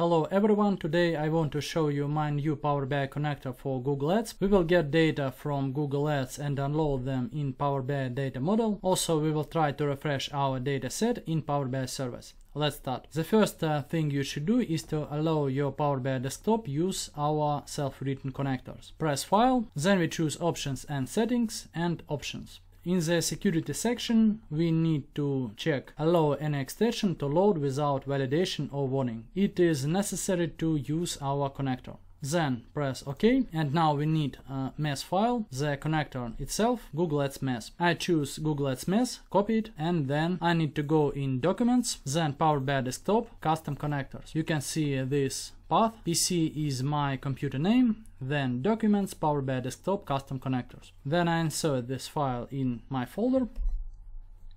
Hello everyone, today I want to show you my new Power BI connector for Google Ads. We will get data from Google Ads and download them in Power BI data model. Also, we will try to refresh our data set in Power BI Service. Let's start. The first thing you should do is to allow your Power BI Desktop use our self-written connectors. Press File, then we choose Options and Settings and Options. In the security section, we need to check allow an extension to load without validation or warning. It is necessary to use our connector. Then press OK, and now we need a MES file, the connector itself, Google Ads MES. I choose Google Ads MES, copy it, and then I need to go in Documents, then Power BI Desktop, Custom Connectors. You can see this path, PC is my computer name, then Documents, Power BI Desktop, Custom Connectors. Then I insert this file in my folder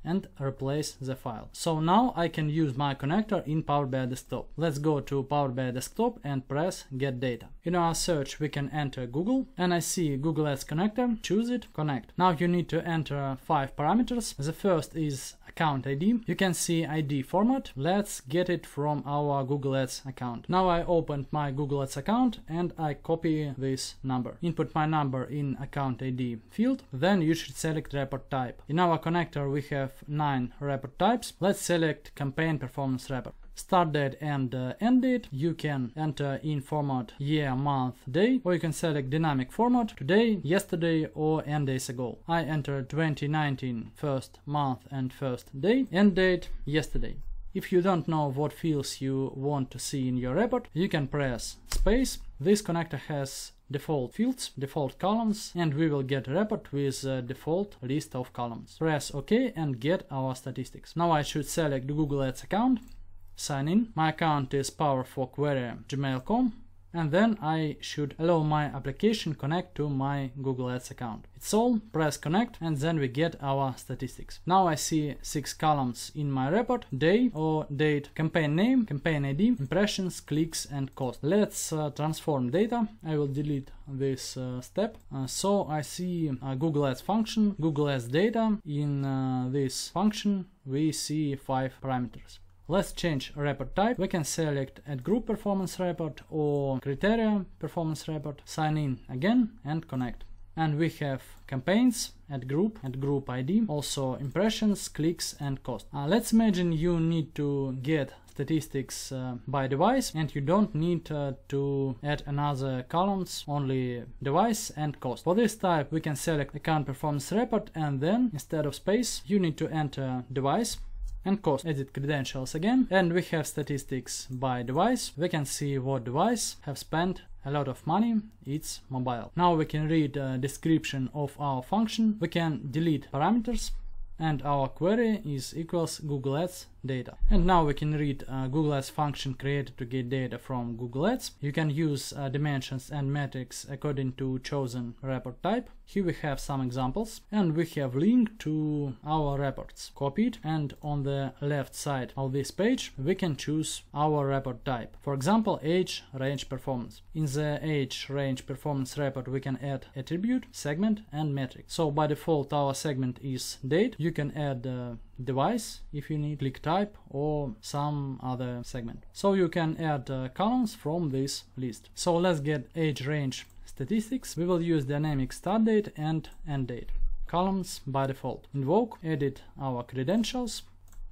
and replace the file. So now I can use my connector in Power BI Desktop. Let's go to Power BI Desktop and press Get Data. In our search we can enter Google, and I see Google Ads connector, choose it, connect. Now you need to enter 5 parameters. The first is account ID. You can see ID format. Let's get it from our Google Ads account. Now I opened my Google Ads account and I copy this number. Input my number in account ID field. Then you should select report type. In our connector we have 9 report types. Let's select campaign performance report. Start date and end date. You can enter in format year, month, day, or you can select dynamic format, today, yesterday, or end days ago. I enter 2019 first month and first day, end date yesterday. If you don't know what fields you want to see in your report, you can press space. This connector has default fields, default columns, and we will get a report with a default list of columns. Press OK and get our statistics. Now I should select the Google Ads account, sign in. My account is power4query, gmail.com, and then I should allow my application connect to my Google Ads account. It's all, press connect, and then we get our statistics. Now I see 6 columns in my report: day or date, campaign name, campaign ID, impressions, clicks, and cost. Let's transform data. I will delete this step. So I see a Google Ads function, Google Ads data. In this function we see 5 parameters. Let's change report type. We can select Ad Group Performance Report or Criteria Performance Report, sign in again and connect. And we have campaigns, Ad Group ID, also impressions, clicks, and cost. Let's imagine you need to get statistics by device, and you don't need to add another columns, only device and cost. For this type we can select Account Performance Report, and then instead of space you need to enter device and cost. Edit credentials again, and we have statistics by device. We can see what device have spent a lot of money, it's mobile. Now we can read a description of our function. We can delete parameters, and our query is equals Google Ads data. And now we can read Google Ads function created to get data from Google Ads. You can use dimensions and metrics according to chosen report type. Here we have some examples, and we have link to our reports. Copy it, and on the left side of this page we can choose our report type. For example, age, range, performance. In the age, range, performance report we can add attribute, segment, and metric. So by default our segment is date. You can add device if you need, click type, or some other segment. So you can add columns from this list. So let's get age range statistics. We will use dynamic start date and end date, columns by default. Invoke, edit our credentials,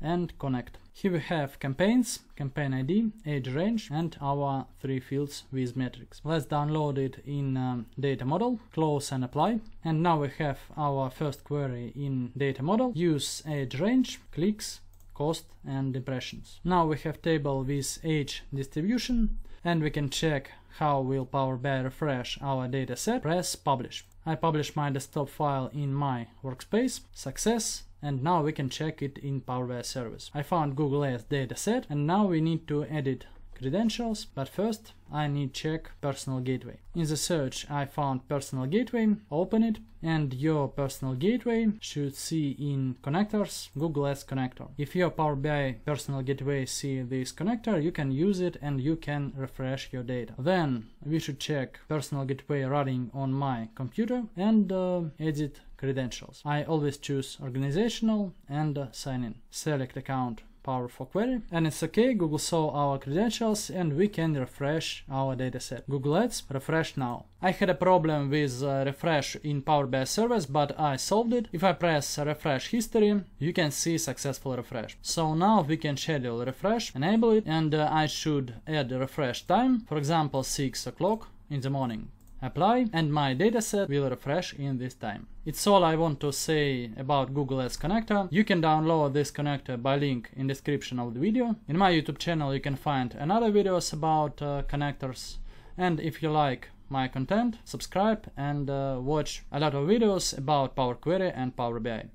and connect. Here we have campaigns, campaign ID, age range, and our 3 fields with metrics. Let's download it in data model, close and apply. And now we have our first query in data model. Use age range, clicks, cost, and impressions. Now we have table with age distribution, and we can check how will Power BI refresh our dataset. Press publish. I publish my desktop file in my workspace. Success. And now we can check it in Power BI Service. I found Google Ads dataset, and now we need to edit credentials, but first I need check personal gateway. In the search I found personal gateway, open it, and your personal gateway should see in connectors Google Ads connector. If your Power BI personal gateway see this connector, you can use it and you can refresh your data. Then we should check personal gateway running on my computer and edit credentials. I always choose organizational and sign in. Select account Power4query, and it's okay. Google saw our credentials and we can refresh our dataset. Google Ads, refresh now. I had a problem with refresh in Power BI Service, but I solved it. If I press refresh history, you can see successful refresh. So now we can schedule refresh, enable it, and I should add refresh time, for example 6 o'clock in the morning. Apply, and my dataset will refresh in this time. It's all I want to say about Google Ads connector. You can download this connector by link in description of the video. In my YouTube channel you can find another videos about connectors. And if you like my content, subscribe and watch a lot of videos about Power Query and Power BI.